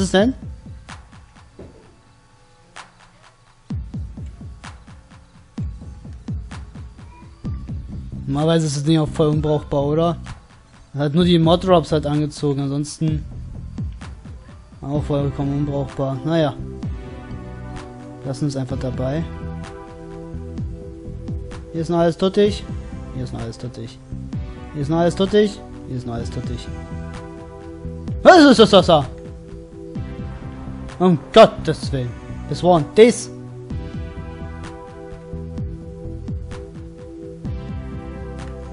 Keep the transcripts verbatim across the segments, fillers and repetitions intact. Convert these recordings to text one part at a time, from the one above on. Was ist denn? Normalerweise ist das Ding auch voll unbrauchbar, oder? Das hat nur die Mod-Drops halt angezogen, ansonsten auch vollkommen unbrauchbar. Naja. Lassen wir es einfach dabei. Hier ist noch alles tuttig. Hier ist noch alles tuttig. Hier ist noch alles tuttig. Hier ist noch alles tuttig. Was ist das da? Um Gottes Willen. Das war das.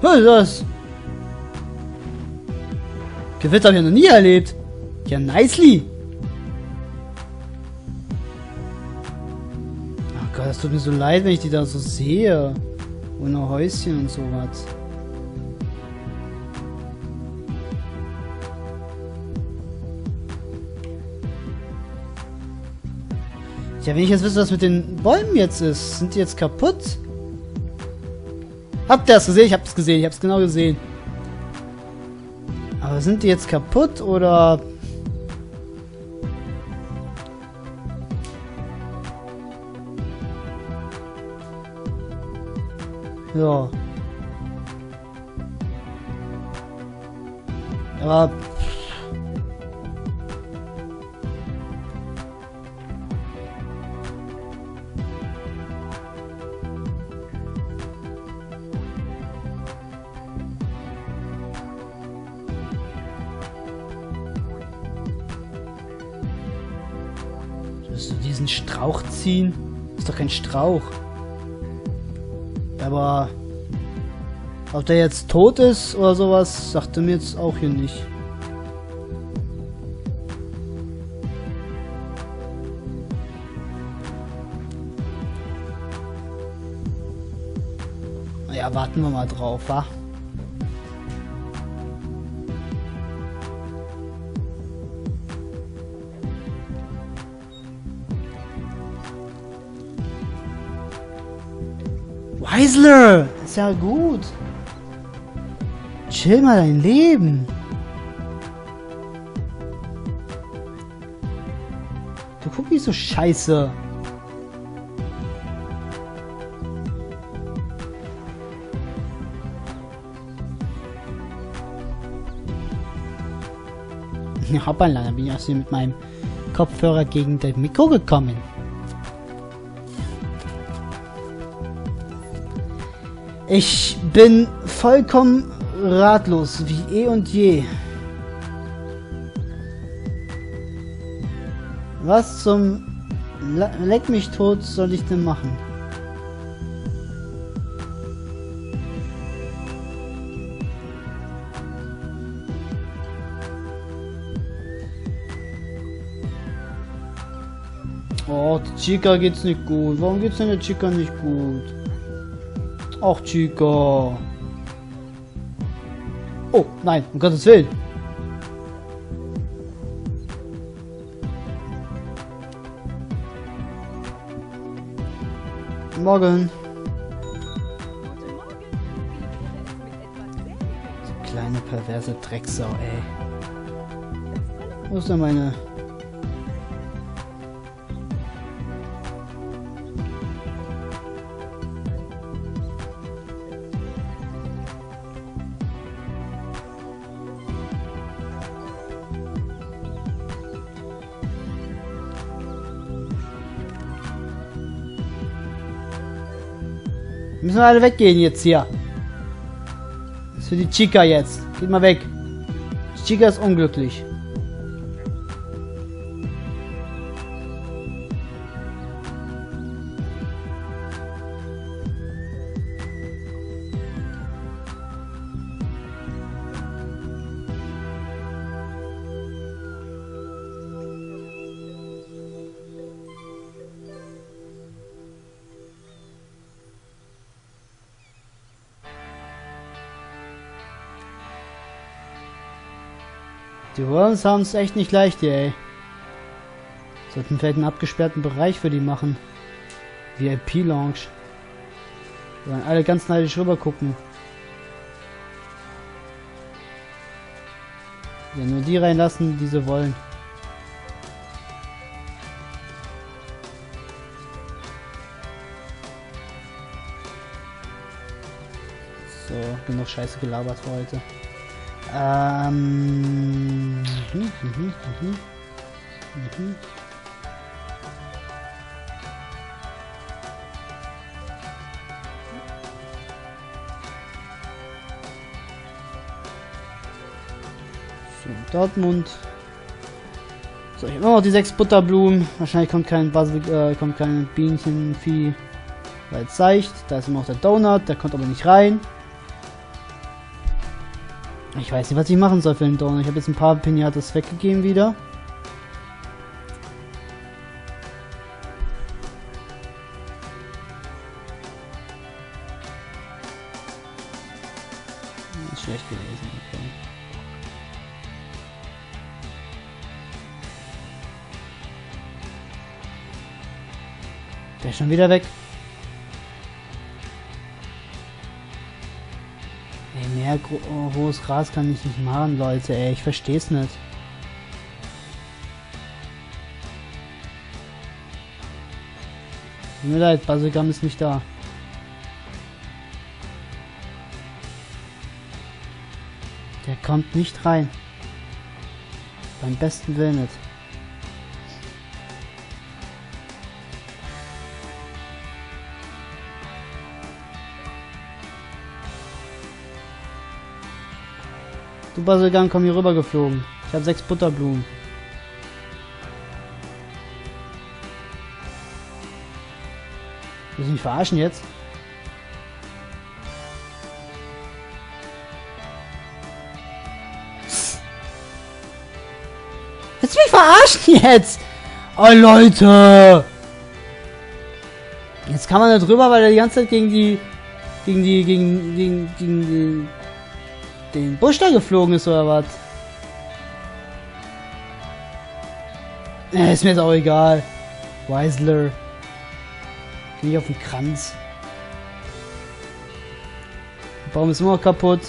Was ist das? Gewitter habe ich noch nie erlebt. Ja, nicely. Ach Gott, das tut mir so leid, wenn ich die da so sehe. Ohne Häuschen und sowas. Ja, wenn ich jetzt wüsste, was mit den Bäumen jetzt ist. Sind die jetzt kaputt? Habt ihr das gesehen? Ich hab's gesehen. Ich hab's genau gesehen. Aber sind die jetzt kaputt oder... Ja. Aber... diesen Strauch ziehen? Ist doch kein Strauch. Aber ob der jetzt tot ist oder sowas, sagt er mir jetzt auch hier nicht. Naja, warten wir mal drauf, wa? Weisler! Ist ja gut. Chill mal dein Leben. Du guck nicht so scheiße. Ja, hoppala, da bin ich auch so mit meinem Kopfhörer gegen das Mikro gekommen. Ich bin vollkommen ratlos, wie eh und je. Was zum Leck mich tot soll ich denn machen? Oh, die Chica geht's nicht gut. Warum geht's denn der Chica nicht gut? Ach, Chica. Oh, nein, um Gottes Willen. Morgen. So kleine perverse Drecksau, ey. Wo ist denn meine... Müssen wir alle weggehen jetzt hier. Das ist für die Chica jetzt. Geht mal weg. Die Chica ist unglücklich. Die Worms haben es echt nicht leicht hier, ey. Sollten vielleicht einen abgesperrten Bereich für die machen. V I P-Lounge. Da werden alle ganz neidisch rüber gucken. Ja, nur die reinlassen, die sie wollen. So, genug Scheiße gelabert für heute. Ähm. Mhm, mhm, mhm. Mhm. Dortmund. So, ich habe immer noch die sechs Butterblumen. Wahrscheinlich kommt kein Basel, äh, kommt kein Bienchenvieh, weil es zeigt. Da ist immer noch der Donut, der kommt aber nicht rein. Ich weiß nicht, was ich machen soll für den Donut. Ich habe jetzt ein paar Pinatas weggegeben wieder. Ist schlecht gewesen, okay. Der ist schon wieder weg. Ey, mehr gro oh, hohes Gras kann ich nicht machen, Leute. Ey, ich versteh's nicht. Tut mir leid, Basilgam ist nicht da. Der kommt nicht rein. Beim besten Willen nicht. Du Basilgan, komm hier rüber geflogen. Ich habe sechs Butterblumen. Willst du mich verarschen jetzt? Willst du mich verarschen jetzt? Oh Leute! Jetzt kann man da drüber, weil er die ganze Zeit gegen die... Gegen die... Gegen... Gegen... Gegen... gegen den Busch da geflogen ist oder was? Äh, ist mir jetzt auch egal. Weisler. Geh ich auf den Kranz. Der Baum ist immer noch kaputt.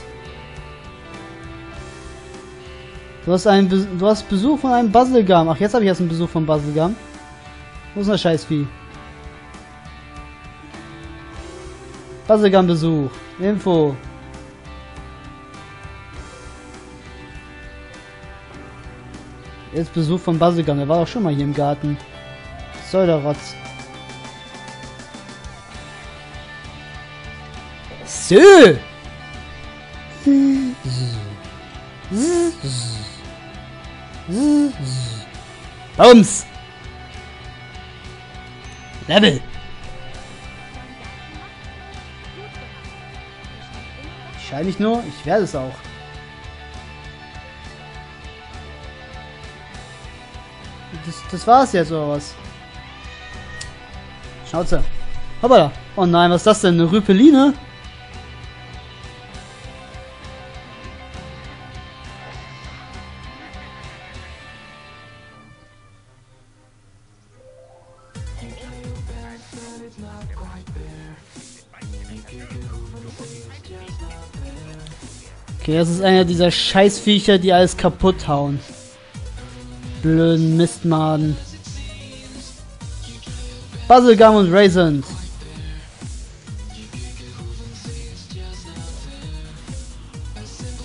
Du hast einen Be du hast Besuch von einem Basilgam. Ach, jetzt habe ich erst einen Besuch von Basilgam. Wo ist das Scheißvieh? Basilgam-Besuch. Info. Jetzt Besuch von Basilgam, der war doch schon mal hier im Garten. Was soll der Rotz? So. Bums. Level. Ich scheine nicht nur, ich werde es auch. Das, das war's jetzt, oder was? Schnauze. Hoppala. Oh nein, was ist das denn? Eine Rüpeline? Okay, das ist einer dieser Scheißviecher, die alles kaputt hauen. Blöden Mistmaden. Basilgam und Raisin.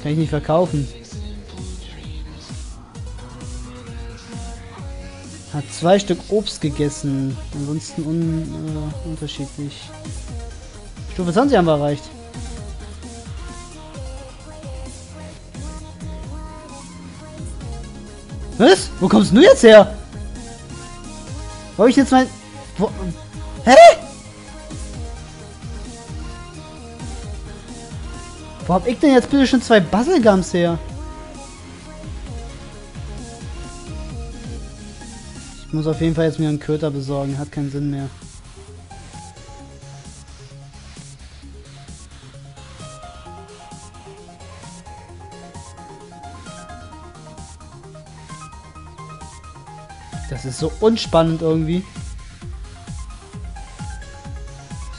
Kann ich nicht verkaufen. Hat zwei Stück Obst gegessen. Ansonsten un äh, unterschiedlich. Stufe zwanzig haben wir erreicht. Was? Wo kommst du jetzt her? Wo hab ich jetzt mein... Wo... Hä? Wo hab ich denn jetzt bitte schon zwei Basilgams her? Ich muss auf jeden Fall jetzt mir einen Köter besorgen, hat keinen Sinn mehr. Das ist so unspannend irgendwie.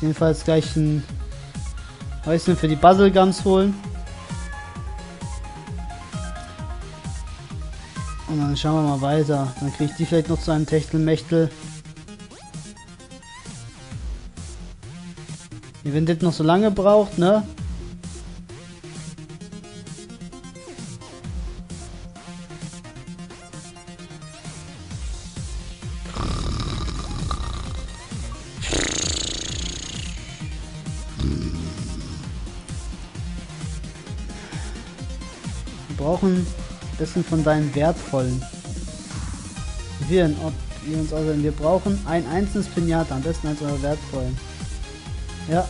Jedenfalls gleich ein Häuschen für die Basilgams holen. Und dann schauen wir mal weiter. Dann kriege ich die vielleicht noch zu einem Techtelmechtel. Wenn das noch so lange braucht, ne? brauchen ein bisschen von deinen wertvollen Viren, ob ihr uns aussehen. Wir brauchen ein einzelnes Pinata, am besten als eure wertvollen. Ja.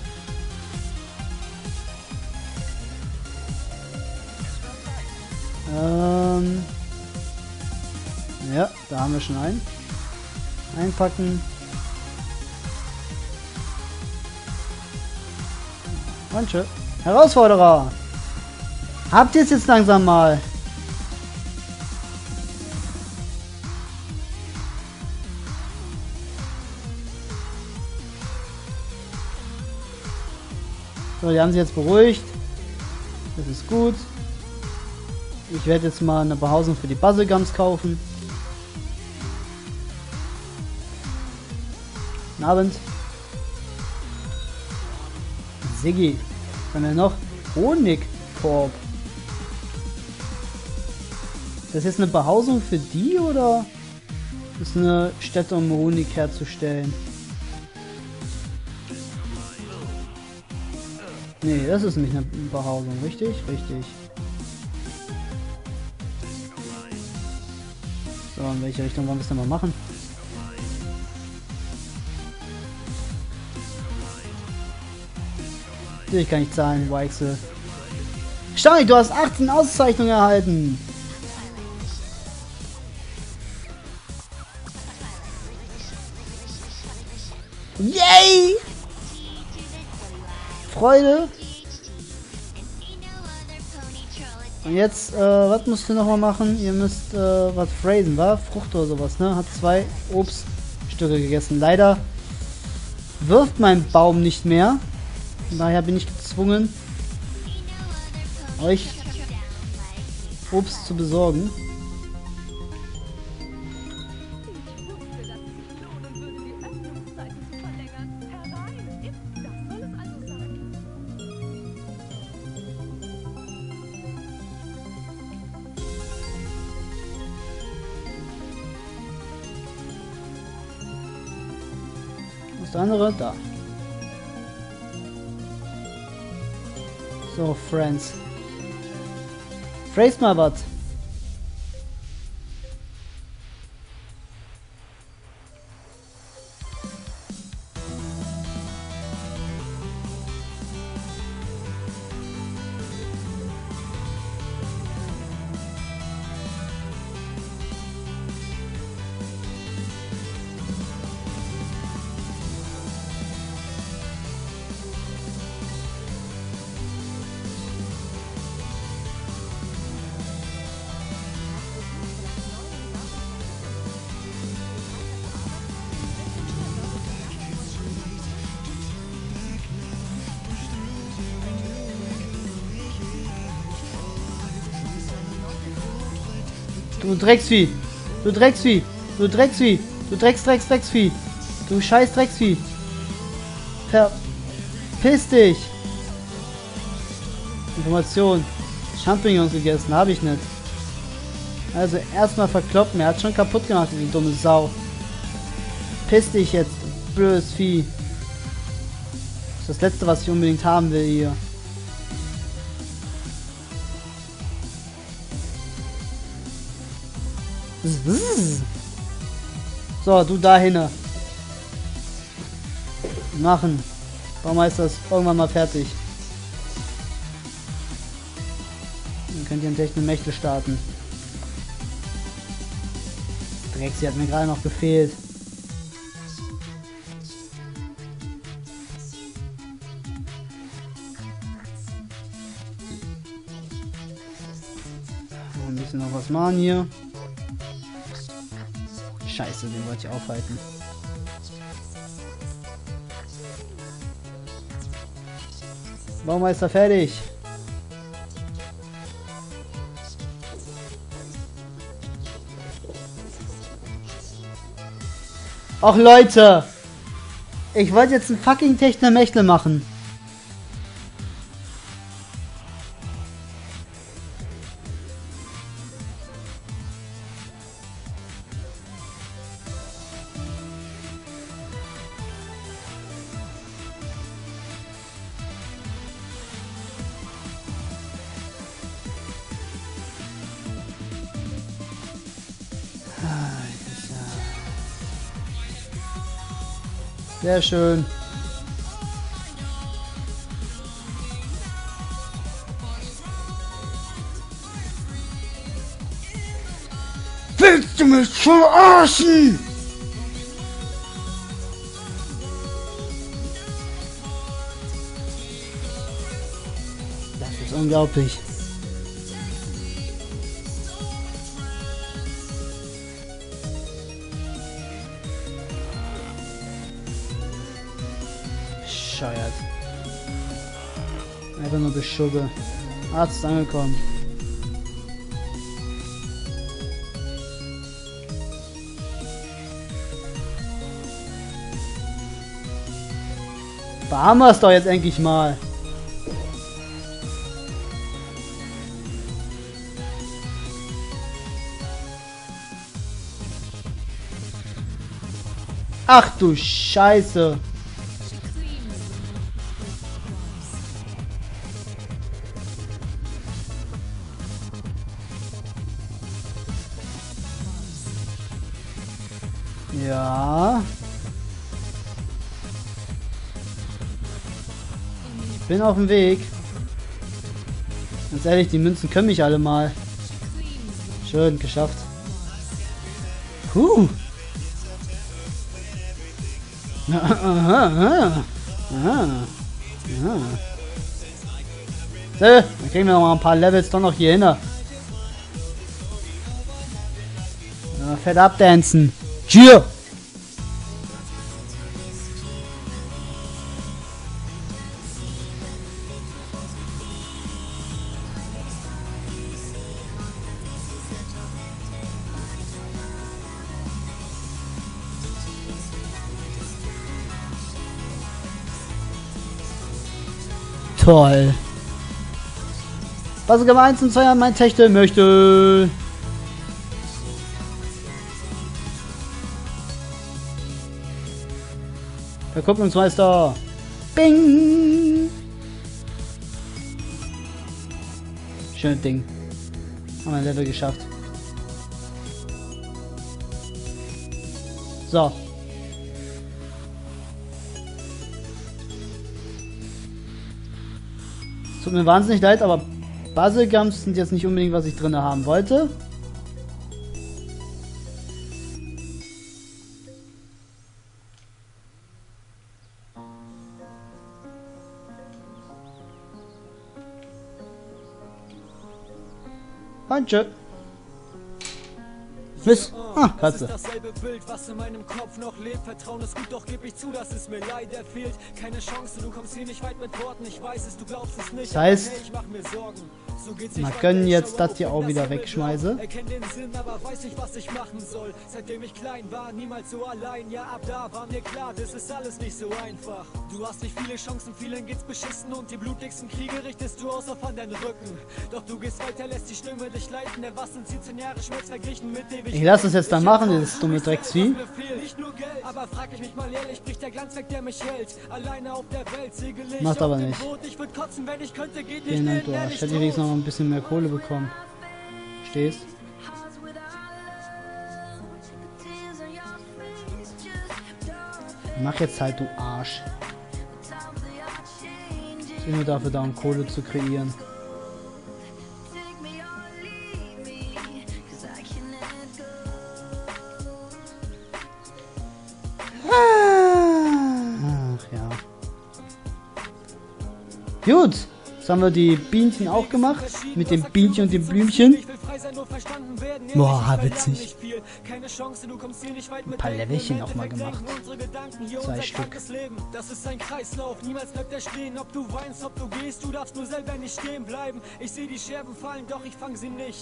Ähm. Ja, da haben wir schon einen. Einpacken. Und tschö. Herausforderer! Habt ihr es jetzt langsam mal? So, die haben sich jetzt beruhigt. Das ist gut. Ich werde jetzt mal eine Behausung für die Buzzlegums kaufen. Guten Abend. Siggi. Was haben wir noch? Honigkorb. Das ist jetzt eine Behausung für die oder ist eine Stätte, um Honig herzustellen? Nee, das ist nicht eine Behausung, richtig? Richtig. So, in welche Richtung wollen wir es denn mal machen? Natürlich kann ich zahlen, Weichsel. Staunig, du hast achtzehn Auszeichnungen erhalten! Yay! Freude! Und jetzt, äh, was müsst ihr nochmal machen? Ihr müsst, äh, was phrasen, war? Frucht oder sowas, ne? Hat zwei Obststücke gegessen. Leider wirft mein Baum nicht mehr. Von daher bin ich gezwungen, euch Obst zu besorgen. Andere da. So, Friends. Phrase mal was. Du Drecksvieh! Du Drecksvieh! Du Drecksvieh! Du Drecks, Drecks, Drecksvieh! Du scheiß Drecksvieh! Verpiss dich! Information. Champignons gegessen, habe ich nicht. Also erstmal verkloppen, er hat schon kaputt gemacht, diese dumme Sau. Piss dich jetzt, blödes Vieh. Das ist das letzte, was ich unbedingt haben will hier. So, du dahin. Machen. Baumeister ist irgendwann mal fertig. Dann könnt ihr in Technik Mächte starten. Drexi hat mir gerade noch gefehlt. So, ein bisschen noch was machen hier. Scheiße, den wollte ich aufhalten. Baumeister fertig. Och Leute! Ich wollte jetzt ein fucking Techtelmechtel machen. Sehr schön. Willst du mich verarschen? Das ist unglaublich. Scheiße. Einfach nur Beschugge. Arzt ist angekommen. Haben wir es doch jetzt endlich mal. Ach du Scheiße. Ja. Bin auf dem Weg. Ganz ehrlich, die Münzen können mich alle mal. Schön, geschafft. Huh. Aha, aha, aha. So, dann kriegen wir noch mal ein paar Levels doch noch hier hin. Ja, fett abdancen. Cheer! Toll. Was ich aber eins und zwei an mein Techtel möchte. Verkupplungsmeister. Bing. Schönes Ding. Haben wir ein Level geschafft. So. Tut mir wahnsinnig leid, aber Buzzlegums sind jetzt nicht unbedingt, was ich drin haben wollte. Danke. Miss. Ah, Katze. Das ist dasselbe Bild, was in meinem Kopf noch lebt. Vertrauen ist gut, doch geb ich zu, dass es mir leider fehlt. Keine Chance, du kommst hier nicht weit mit Worten. Ich weiß es, du glaubst es nicht. Das heißt, ich mach mir Sorgen. So geht's nicht. Wir können jetzt das hier auch wieder wegschmeißen. Erkenn den Sinn, aber weiß nicht, was ich machen soll. Seitdem ich klein war, niemals so allein. Ja, ab da war mir klar, das ist alles nicht so einfach. Du hast nicht viele Chancen, vielen geht's beschissen. Und die blutigsten Kriege richtest du aus auf anderen Rücken. Doch du gehst weiter, lässt die Stimme dich leiten. Der was sind siebzehn Jahre Schmerz verglichen mit dem. Ich lass es jetzt dann machen, dieses dumme Drecksvieh. Macht aber nicht. Vielen Dank, du Arsch. Ich hätte wenigstens noch ein bisschen mehr Kohle bekommen. Stehst? Mach jetzt halt, du Arsch. Ich bin nur dafür da, um Kohle zu kreieren. Gut, jetzt haben wir die Bienchen auch gemacht, mit dem Bienchen und dem Blümchen. Boah, witzig. Ein paar Levelchen auch mal gemacht. Zwei Stück.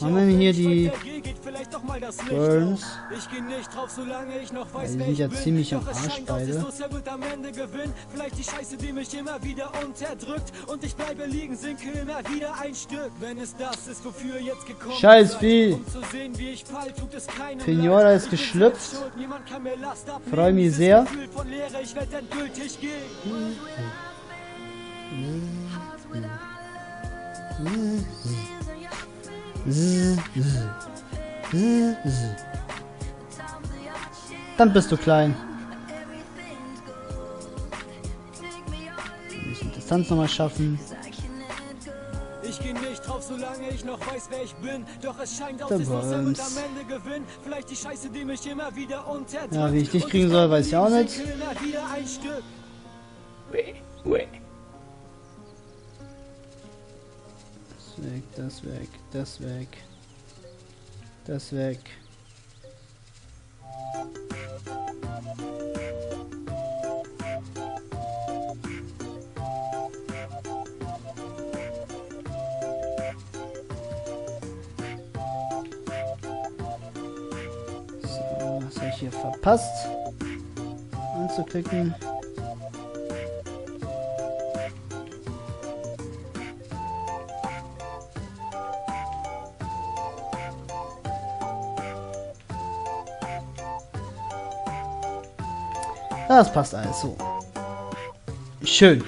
Haben wir hier die Burns? Die sind ja ziemlich am Arsch beide. Scheiß Vieh. Pinora ist geschlüpft. Freue mich sehr. Dann bist du klein. Distanz nochmal schaffen. Ich geh nicht drauf, solange ich noch weiß, wer ich bin. Doch es scheint auf das Wasser und am Ende gewinnt. Vielleicht die Scheiße, die mich immer wieder unterdrückt. Ja, wie ich dich kriegen soll, weiß ich auch nicht. Das weg, das weg, das weg. Das weg. Hier verpasst anzuklicken. Das passt alles so schön.